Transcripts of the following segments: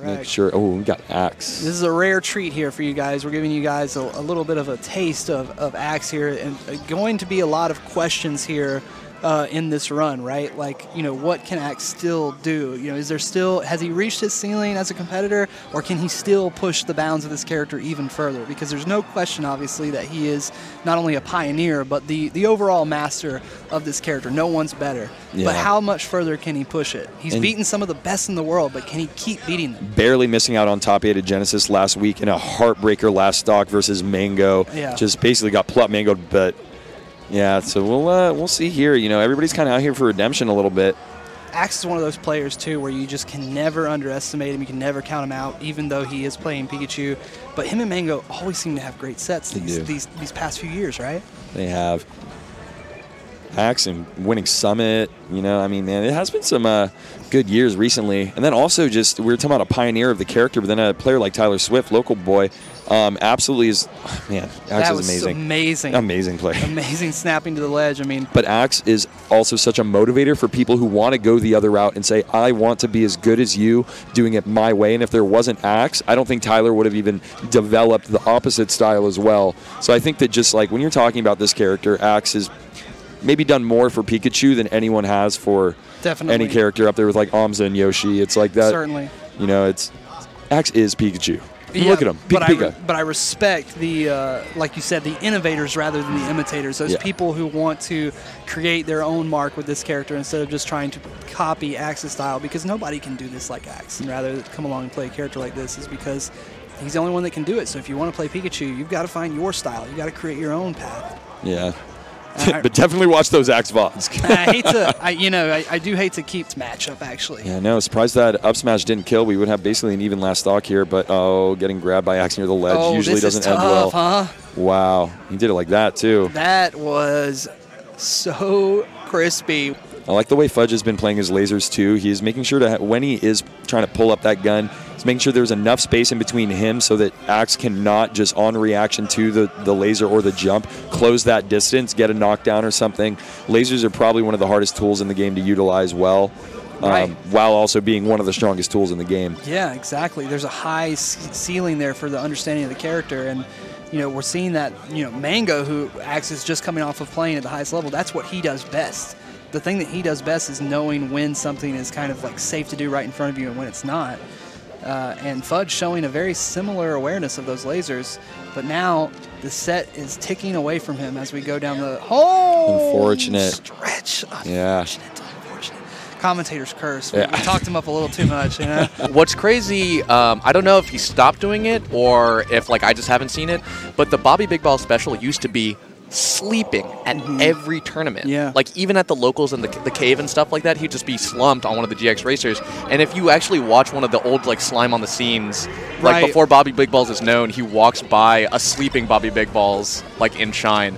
Correct. Make sure. Oh, we got Axe. This is a rare treat here for you guys. We're giving you guys a little bit of a taste of Axe here, and going to be a lot of questions here in this run, right? Like, you know, what can Axe still do? You know, is there still, has he reached his ceiling as a competitor, or can he still push the bounds of this character even further? Because there's no question, obviously, that he is not only a pioneer, but the overall master of this character. No one's better. Yeah. But how much further can he push it? He's beaten some of the best in the world, but can he keep beating them? Barely missing out on top 8 at Genesis last week in a heartbreaker last stock versus Mango. Yeah. Just basically got plucked mangoed, but yeah, so we'll see here. You know, everybody's kind of out here for redemption a little bit. Axe is one of those players, too, where you just can never underestimate him. You can never count him out, even though he is playing Pikachu. But him and Mango always seem to have great sets these past few years, right? They have. Axe and winning Summit, you know, I mean, man, it has been some good years recently. And then also just, we were talking about a pioneer of the character, but then a player like Tyler Swift, local boy, absolutely is, man, Axe is amazing. Amazing player. Amazing snapping to the ledge, I mean. But Axe is also such a motivator for people who want to go the other route and say, I want to be as good as you, doing it my way. And if there wasn't Axe, I don't think Tyler would have even developed the opposite style as well. So I think that just like, when you're talking about this character, Axe is maybe done more for Pikachu than anyone has for any character up there with like Omza and Yoshi. It's like that. Certainly. You know, it's Axe is Pikachu. Yeah, look at him. But I respect the, like you said, the innovators rather than the imitators. Those people who want to create their own mark with this character instead of just trying to copy Axe's style, because nobody can do this like Axe. And rather come along and play a character like this is because he's the only one that can do it. So if you want to play Pikachu, you've got to find your style. You've got to create your own path. Yeah. But definitely watch those Axe VODs. I hate to, I do hate to keep the matchup, actually. Yeah, no, surprised that up smash didn't kill. We would have basically an even last stock here, but oh, getting grabbed by Axe near the ledge usually doesn't end well. Huh? Wow, he did it like that, too. That was so crispy. I like the way Fudge has been playing his lasers, too. He's making sure to, when he is trying to pull up that gun, he's making sure there's enough space in between him so that Axe cannot just on reaction to the laser or the jump, close that distance, get a knockdown or something. Lasers are probably one of the hardest tools in the game to utilize well, while also being one of the strongest tools in the game. Yeah, exactly. There's a high ceiling there for the understanding of the character, and you know, we're seeing that, you know, Mango, who Axe is just coming off of playing at the highest level, that's what he does best. The thing that he does best is knowing when something is kind of like safe to do right in front of you and when it's not. And Fudge showing a very similar awareness of those lasers, but now the set is ticking away from him as we go down the unfortunate stretch. Commentator's curse. We talked him up a little too much, you know? What's crazy, I don't know if he stopped doing it or if like I just haven't seen it, but the Bobby Big Ball special used to be sleeping at every tournament. Yeah. Like, even at the locals and the cave and stuff like that, he'd just be slumped on one of the GX racers. And if you actually watch one of the old, like, Slime on the Scenes, like, before Bobby Big Balls is known, he walks by a sleeping Bobby Big Balls, like, in Shine.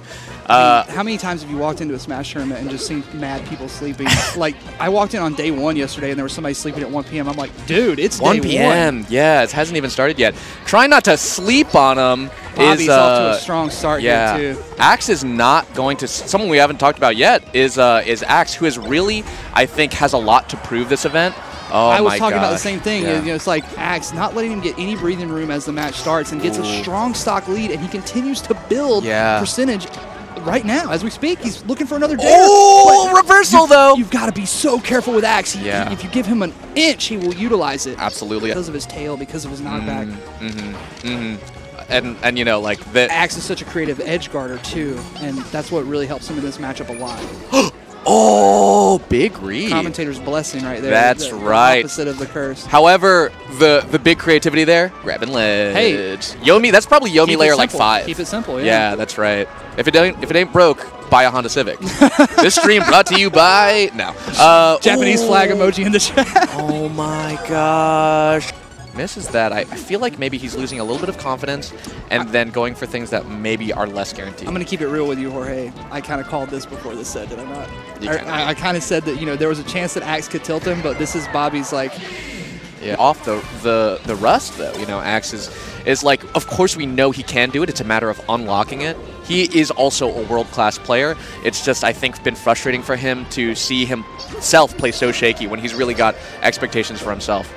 I mean, how many times have you walked into a Smash tournament and just seen mad people sleeping? Like, I walked in on day one yesterday, and there was somebody sleeping at 1 p.m. I'm like, dude, it's 1 p.m. Yeah, it hasn't even started yet. Try not to sleep on them. Bobby's off to a strong start here, too. Axe is not going to... Someone we haven't talked about yet is Axe, who is really, I think, has a lot to prove this event. Oh, I was talking about the same thing. Yeah. You know, it's like Axe not letting him get any breathing room as the match starts and gets a strong stock lead, and he continues to build percentage... Right now, as we speak, he's looking for another dare. Oh, reversal, though. You've got to be so careful with Axe. If you give him an inch, he will utilize it. Absolutely. Because of his tail, because of his knockback. And you know, like that. Axe is such a creative edge guarder, too, and that's what really helps him in this matchup a lot. Oh, big read. Commentator's blessing right there. That's right. Opposite of the curse. However, the big creativity there, grab and ledge. Hey. Yomi, that's probably Yomi layer like 5. Keep it simple, yeah. Yeah, that's right. If it ain't broke, buy a Honda Civic. This stream brought to you by... No. Japanese flag emoji in the chat. Oh my gosh. Misses that. I feel like maybe he's losing a little bit of confidence and then going for things that maybe are less guaranteed. I'm going to keep it real with you, Jorge. I kind of called this before this set, did I not? I kind of said that, you know, there was a chance that Axe could tilt him, but this is Bobby's, like... Yeah. Off the rust, though, you know, Axe is like, of course we know he can do it. It's a matter of unlocking it. He is also a world-class player. It's just, I think, been frustrating for him to see himself play so shaky when he's really got expectations for himself.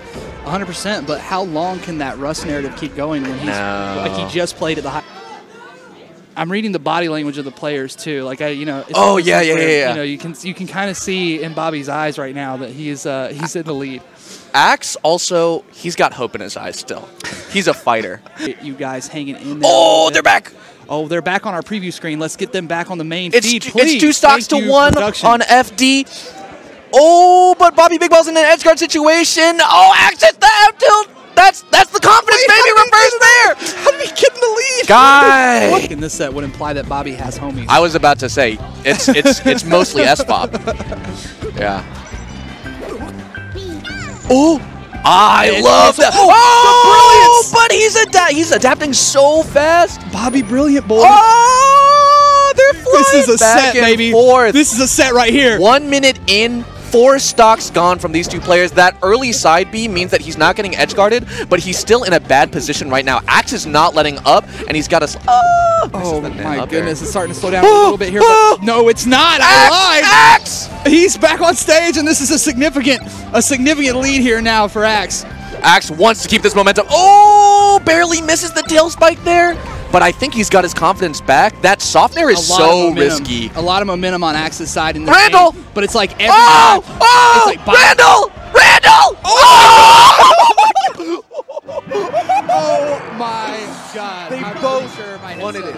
100%, but how long can that Russ narrative keep going when he's like he just played at the high? I'm reading the body language of the players too. Like I, you know. It's You know, you can kind of see in Bobby's eyes right now that he's in the lead. Axe also, he's got hope in his eyes still. He's a fighter. You guys hanging in there. Oh, they're back. Oh, they're back on our preview screen. Let's get them back on the main feed, please. It's 2 stocks to 1 on FD. Oh, but Bobby Big Balls in an edge guard situation. Oh, Axe hits the F tilt. That's the confidence, baby. Reverse there. How did he get in the lead? Guy. Look in this set would imply that Bobby has homies. I was about to say it's mostly S-Bob. Yeah. Oh, I love that. Oh, the brilliance. But he's adapting so fast. Bobby Brilliant boy. Oh, they're flying. This is a set, baby. Forth. This is a set right here. 1 minute in. 4 stocks gone from these two players. That early side B means that he's not getting edge guarded, but he's still in a bad position right now. Axe is not letting up, and he's got a. Oh my goodness! Here. It's starting to slow down a little bit here. But no, it's not. I lied. Axe. He's back on stage, and this is a significant lead here now for Axe. Axe wants to keep this momentum. Oh, barely misses the tail spike there. But I think he's got his confidence back. That soft air is so risky. A lot of momentum on Axe's side in the game. But it's like every time. Oh! It's like Randall! Oh! Oh my God. They both wanted it.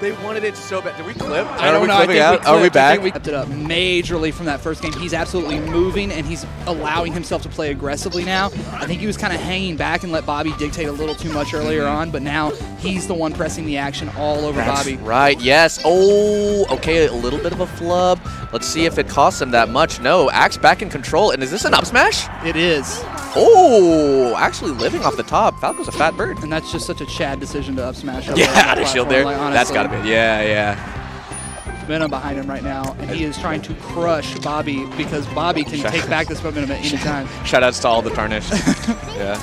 They wanted it so bad. Did we clip? I don't know. I think we clipped. Are we back? We stepped it up majorly from that first game. He's absolutely moving, and he's allowing himself to play aggressively now. I think he was kind of hanging back and let Bobby dictate a little too much earlier on, but now he's the one pressing the action all over Bobby. Right, yes. Oh, okay, a little bit of a flub. Let's see if it costs him that much. No, Axe back in control, and is this an up smash? It is. Oh, actually living off the top. Falco's a fat bird. And that's just such a Chad decision to up smash. Yeah, out of shield there. Like, that's got to be. Yeah, yeah. Momentum behind him right now, and he is trying to crush Bobby because Bobby can take back this momentum at any time. Shoutouts to all the tarnished. Yeah.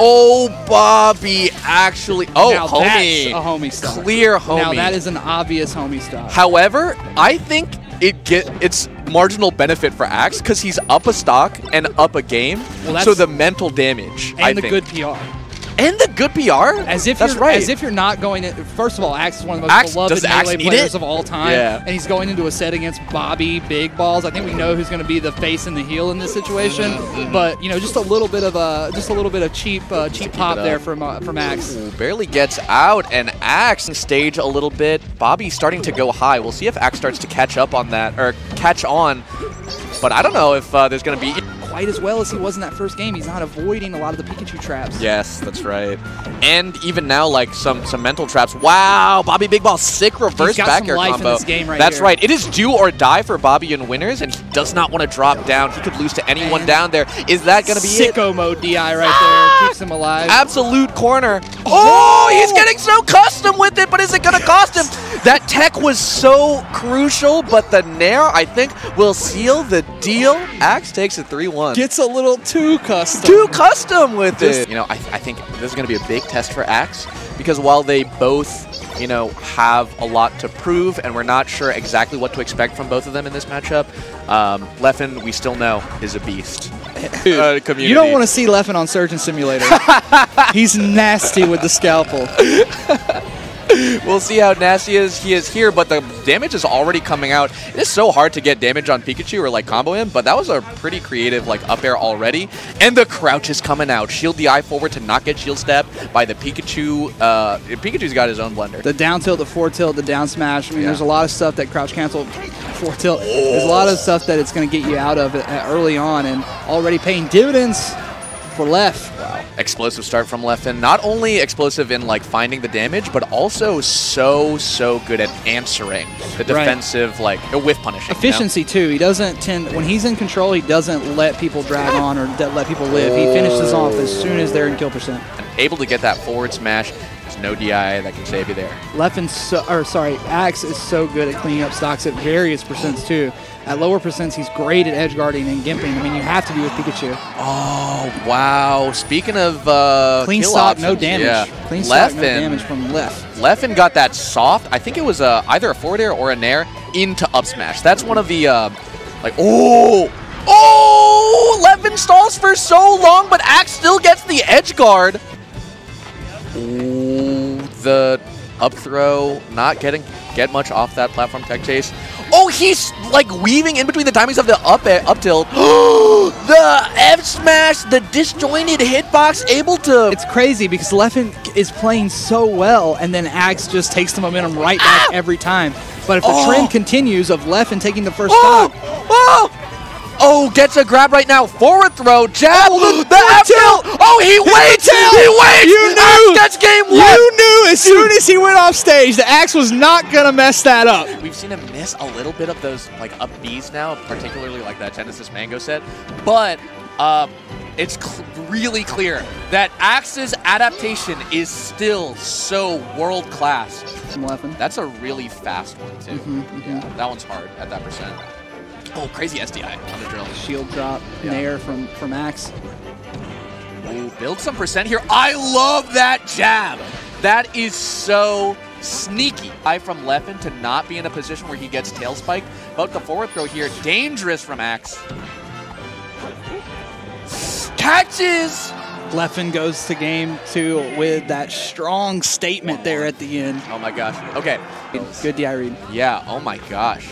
Oh, Bobby actually. Oh, now homie. That's a homie stop. Clear homie. Now that is an obvious homie stop. However, I think it's marginal benefit for Axe because he's up a stock and up a game. Well, so the mental damage, and I think. And the good PR. And the good PR? As if you're not going in. First of all, Axe is one of the most beloved melee players of all time. Yeah. And he's going into a set against Bobby Big Balls. I think we know who's going to be the face and the heel in this situation. But you know, just a little bit of cheap pop there from Axe. Ooh, barely gets out, and Axe stage a little bit. Bobby starting to go high. We'll see if Axe starts to catch up on that or catch on. But I don't know if there's going to be quite as well as he was in that first game. He's not avoiding a lot of the Pikachu traps. Yes, that's right. And even now, like some mental traps. Wow, Bobby Big Ball, sick reverse back air combo. He's got some life in this game right here. That's right. It is do or die for Bobby and winners, and he does not want to drop down. He could lose to anyone down there. Is that going to be it? Sicko mode DI right there. Keeps him alive. Absolute corner. Oh, he's getting so custom with it, but is it going to cost him? That tech was so crucial, but the nair, I think, will seal the deal. Axe takes a 3-1. Gets a little too custom. Too custom with it. You know, I think this is going to be a big test for Axe because while they both, you know, have a lot to prove and we're not sure exactly what to expect from both of them in this matchup, Leffen, we still know, is a beast. You don't want to see Leffen on Surgeon Simulator. He's nasty with the scalpel. We'll see how nasty he is here, but the damage is already coming out. It is so hard to get damage on Pikachu or like combo him, but that was a pretty creative like up air already. And the crouch is coming out. Shield the eye forward to not get shield step by the Pikachu. Pikachu's got his own blunder. The down tilt, the forward tilt, the down smash. I mean, there's a lot of stuff that crouch cancel, forward tilt. There's a lot of stuff that it's going to get you out of early on, and already paying dividends for Leff. Wow. Explosive start from Leffen. Not only explosive in like finding the damage, but also so good at answering the defensive like whiff punishing. Efficiency too. He doesn't tend when he's in control. He doesn't let people drag on or let people live. He finishes off as soon as they're in kill percent. And able to get that forward smash. There's no DI that can save you there. Axe is so good at cleaning up stocks at various percents too. At lower percents, he's great at edge guarding and gimping. I mean, you have to be with Pikachu. Oh, wow. Speaking of clean stock, no damage. Yeah. Clean stock, no damage from Leffen. Leffen got that soft. I think it was either a forward air or a nair into up smash. That's one of the like, oh, Oh! Leffen stalls for so long, but Axe still gets the edge guard. Ooh, the up throw, not get much off that platform tech chase. Oh, he's like weaving in between the timings of the up tilt. The F smash, the disjointed hitbox, able to... It's crazy because Leffen is playing so well, and then Axe just takes the momentum right back every time. But if the trend continues of Leffen taking the first stock... Oh, gets a grab right now. Forward throw, jab, the F tilt. Oh, he waits, he waits. You knew. That's game one. You knew as soon as he went off stage, the Axe was not gonna mess that up. We've seen him miss a little bit of those like up Bs now, particularly like that Genesis Mango set. But it's really clear that Axe's adaptation is still so world class. That's a really fast one too. Yeah, that one's hard at that percent. Oh, crazy SDI on the drill. Shield drop, nair from Axe. Ooh, build some percent here. I love that jab. That is so sneaky. From Leffen to not be in a position where he gets tail spiked. But the forward throw here, dangerous from Axe. Catches! Leffen goes to game two with that strong statement there at the end. Oh my gosh. Okay. Good DI read. Yeah, oh my gosh.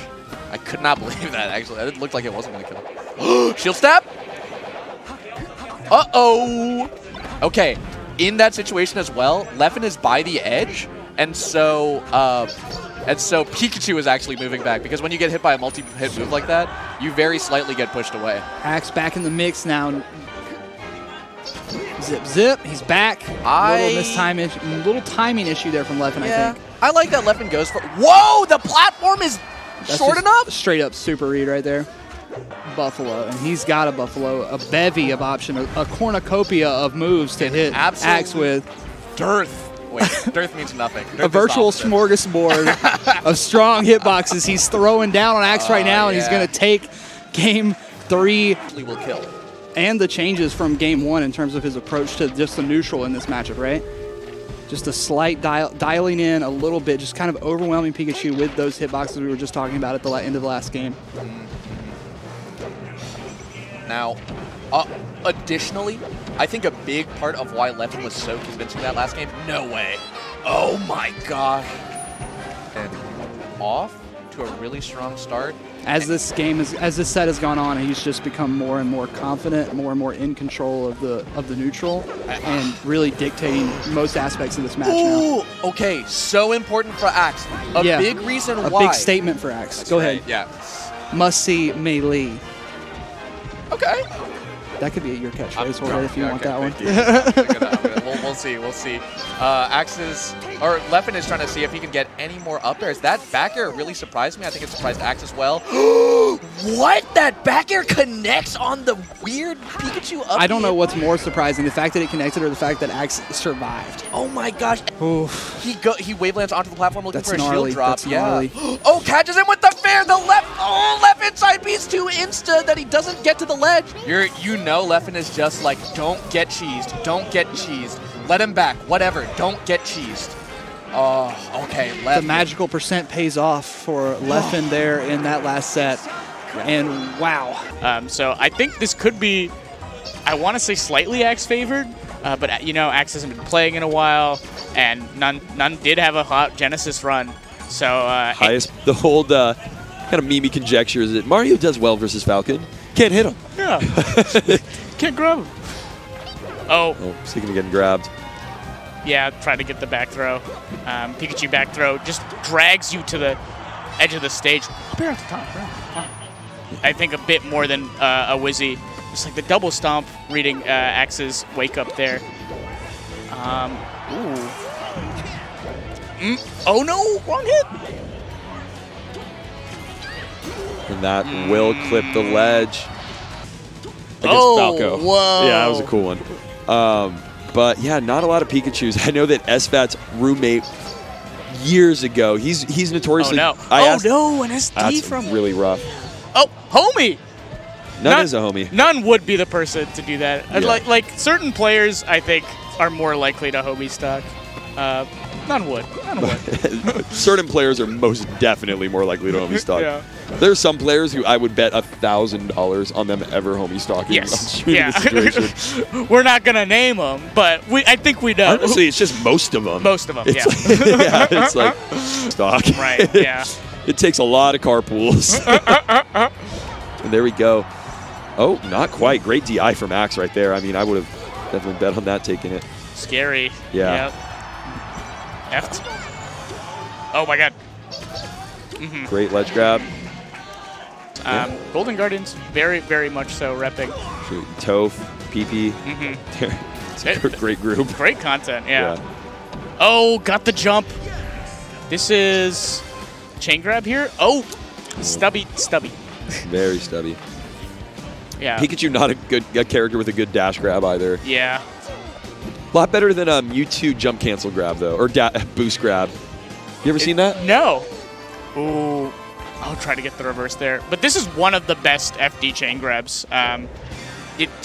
I could not believe that, actually. It looked like it wasn't going to kill. Shield stab? Uh-oh. Okay, in that situation as well, Leffen is by the edge, and so Pikachu is actually moving back, because when you get hit by a multi-hit move like that, you very slightly get pushed away. Axe back in the mix now. Zip, zip. He's back. Little timing issue there from Leffen, I think. I like that Leffen goes for... Whoa, the platform is... That's short enough? Straight up super read right there. Buffalo, and he's got a Buffalo, a bevy of options, a cornucopia of moves to hit Axe with. Dearth. Wait, dearth means nothing. Dearth a virtual smorgasbord of strong hitboxes. He's throwing down on Axe right now, and he's going to take game three. He will kill. And the changes from game one in terms of his approach to just the neutral in this matchup, right? Just a slight dialing in a little bit, just kind of overwhelming Pikachu with those hitboxes we were just talking about at the end of the last game. Now, additionally, I think a big part of why Leffen was so convincing that last game, no way. Oh my gosh. And off to a really strong start. As this set has gone on, he's just become more and more confident, more and more in control of the neutral, and really dictating most aspects of this match now. Okay, so important for Axe. A big reason why. A big statement for Axe. Go ahead. Yeah. Must see melee. Okay. That could be your catchphrase if you want that one. We'll see. We'll see. Leffen is trying to see if he can get any more up airs. That back air really surprised me. I think it surprised Axe as well. What? That back air connects on the weird Pikachu up air? I don't know what's more surprising, the fact that it connected or the fact that Axe survived. Oh my gosh. Oof. He wavelands onto the platform looking for a shield drop. Yeah. Oh, catches him with the fair. The left. Oh, Leffen side piece to insta that he doesn't get to the ledge. You know Leffen is just like, don't get cheesed. Don't get cheesed. Let him back. Whatever. Don't get cheesed. Oh, okay. Leffen. The magical percent pays off for Leffen there in that last set. And wow. So I think this could be, I want to say slightly Axe favored, but you know, Axe hasn't been playing in a while, and Nunn did have a hot Genesis run. So highest, the whole kind of meme conjecture is that Mario does well versus Falcon. Can't hit him. Yeah. Can't grab him. Oh, speaking of getting grabbed. Yeah, trying to get the back throw. Pikachu back throw just drags you to the edge of the stage. Up here at the top, right? I think a bit more than a Wizzy. Just like the double stomp reading Axe's wake up there. Oh no, wrong hit. And that will clip the ledge against Falco. Whoa. Yeah, that was a cool one. But yeah, not a lot of Pikachus. I know that SVAT's roommate years ago, he's notoriously... Oh, no. An SD from... That's really rough. Oh, homie! Nunn is a homie. Nunn would be the person to do that. Yeah. Like, certain players, I think, are more likely to homie stock. Nunn would. Certain players are most definitely more likely to homie stock. Yeah. There's some players who I would bet $1,000 on them ever homie stocking. Yes. Yeah. We're not going to name them, but I think we know. Honestly, it's just most of them. Most of them, yeah. Like, yeah, it's like stock. Right, yeah. It takes a lot of carpools. And there we go. Oh, not quite. Great DI from Axe right there. I mean, I would have definitely bet on that taking it. Scary. Yeah. Yep. Oh, my God. Mm-hmm. Great ledge grab. Yeah. Golden Guardians, very, very much so repping. Shoot, Toph, PP. Mm-hmm. It's a great group. Great content, yeah. Oh, got the jump. This is chain grab here. Oh, stubby. Very stubby. Yeah. Pikachu, not a character with a good dash grab either. Yeah. A lot better than a Mewtwo jump cancel grab, though, or boost grab. You ever seen that? No. Ooh, I'll try to get the reverse there. But this is one of the best FD chain grabs. To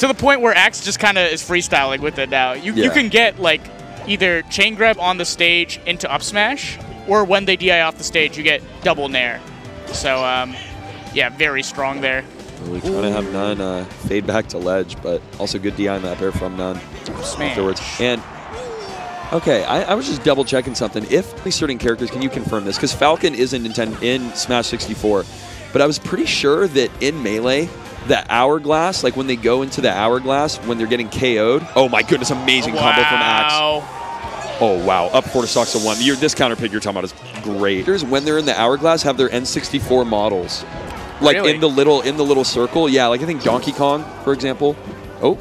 the point where Axe just kind of is freestyling with it now. You can get like either chain grab on the stage into up smash, or when they DI off the stage, you get double nair. So, yeah, very strong there. Really trying to have Nunn fade back to ledge, but also good DI on that there from Nunn afterwards. And okay, I was just double checking something. If certain characters, can you confirm this? Because Falcon isn't in Smash 64, but I was pretty sure that in Melee, the hourglass, like when they go into the hourglass, when they're getting KO'd. Oh my goodness, amazing combo from Axe. Oh, wow. Up 4 to stocks of 1. This counter pick you're talking about is great. When they're in the hourglass, have their N64 models. Like really? in the little circle, yeah. Like I think Donkey Kong, for example. Oh,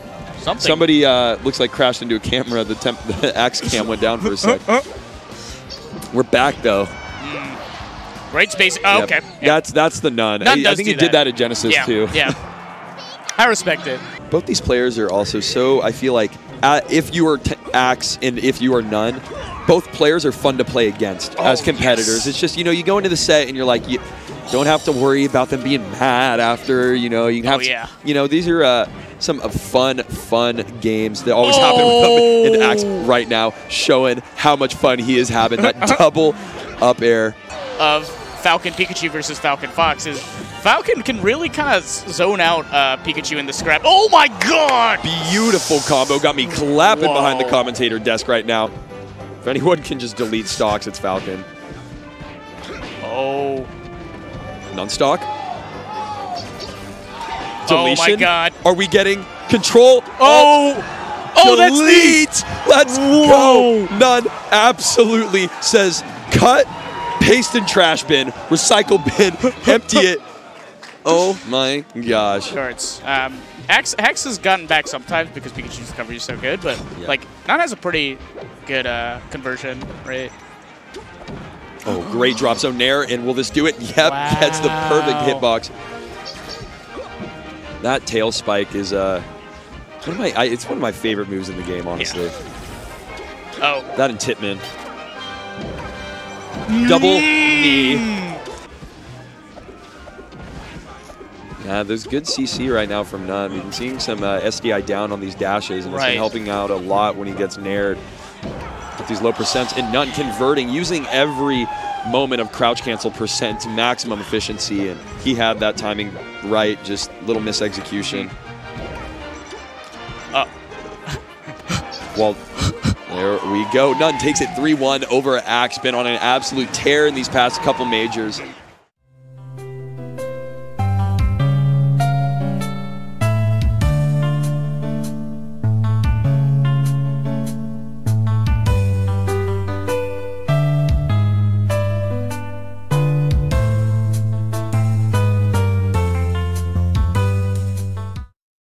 somebody looks like crashed into a camera. The Axe cam went down for a sec. We're back though. Great space. Oh, yeah. Okay. Yeah. That's the Nunn. I think he did that at Genesis too. Yeah. I respect it. Both these players are also so. I feel like if you are Axe and if you are Nunn, both players are fun to play against as competitors. Yes. It's just you go into the set and you're like. Don't have to worry about them being mad after, You have, these are some fun games that always happen with up and Axe right now, showing how much fun he is having. That double up air of Falcon Pikachu versus Falcon Fox is Falcon can really kind of zone out Pikachu in the scrap. Oh my God! Beautiful combo, got me clapping behind the commentator desk right now. If anyone can just delete stocks, it's Falcon. Oh. Nunstock. Deletion. Oh my God. Are we getting control? Oh, delete. That's neat. Let's go. Nunn absolutely says cut, paste in trash bin, recycle bin, empty it. Oh my gosh. Axe has gotten back sometimes because Pikachu's coverage is so good, but like Nunn has a pretty good conversion rate. Oh, great drop zone nair, and will this do it? Yep, that's the perfect hitbox. That tail spike is it's one of my favorite moves in the game, honestly. Yeah. Oh. That and Titman. Double knee. Yeah, there's good CC right now from Nunn. We've been seeing some SDI down on these dashes, and it's been helping out a lot when he gets naired. These low percents and Nunn converting, using every moment of crouch cancel percent to maximum efficiency, and he had that timing right, just little misexecution. Well, there we go. Nunn takes it 3-1 over Axe, been on an absolute tear in these past couple majors.